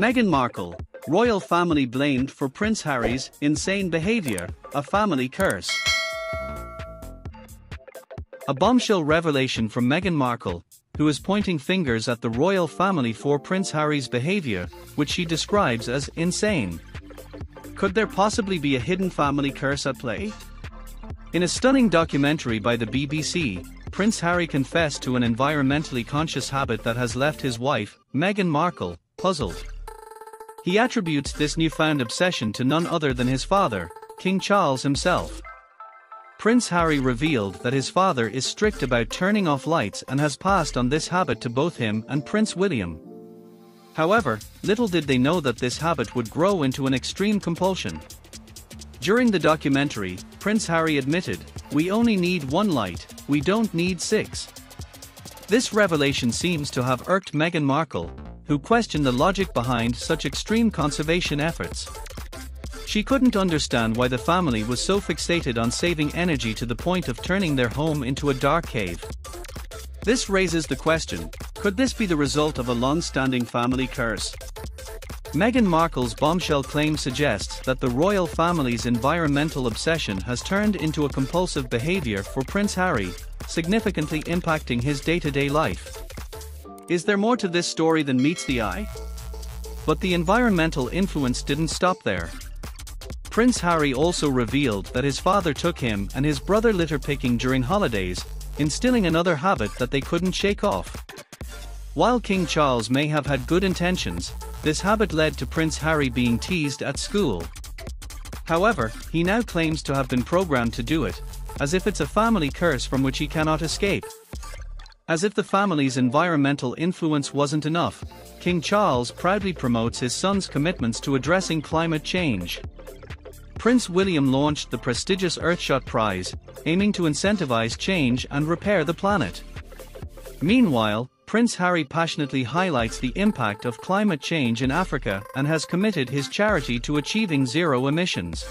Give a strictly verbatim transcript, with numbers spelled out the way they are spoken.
Meghan Markle, royal family blamed for Prince Harry's insane behavior, a family curse. A bombshell revelation from Meghan Markle, who is pointing fingers at the royal family for Prince Harry's behavior, which she describes as insane. Could there possibly be a hidden family curse at play? In a stunning documentary by the B B C, Prince Harry confessed to an environmentally conscious habit that has left his wife, Meghan Markle, puzzled. He attributes this newfound obsession to none other than his father, King Charles himself. Prince Harry revealed that his father is strict about turning off lights and has passed on this habit to both him and Prince William. However, little did they know that this habit would grow into an extreme compulsion. During the documentary, Prince Harry admitted, "We only need one light, we don't need six." This revelation seems to have irked Meghan Markle, who questioned the logic behind such extreme conservation efforts. She couldn't understand why the family was so fixated on saving energy to the point of turning their home into a dark cave. This raises the question, could this be the result of a long-standing family curse? Meghan Markle's bombshell claim suggests that the royal family's environmental obsession has turned into a compulsive behavior for Prince Harry, significantly impacting his day-to-day life. Is there more to this story than meets the eye? But the environmental influence didn't stop there. Prince Harry also revealed that his father took him and his brother litter picking during holidays, instilling another habit that they couldn't shake off. While King Charles may have had good intentions, this habit led to Prince Harry being teased at school. However, he now claims to have been programmed to do it, as if it's a family curse from which he cannot escape. As if the family's environmental influence wasn't enough, King Charles proudly promotes his son's commitments to addressing climate change. Prince William launched the prestigious Earthshot Prize, aiming to incentivize change and repair the planet. Meanwhile, Prince Harry passionately highlights the impact of climate change in Africa and has committed his charity to achieving zero emissions.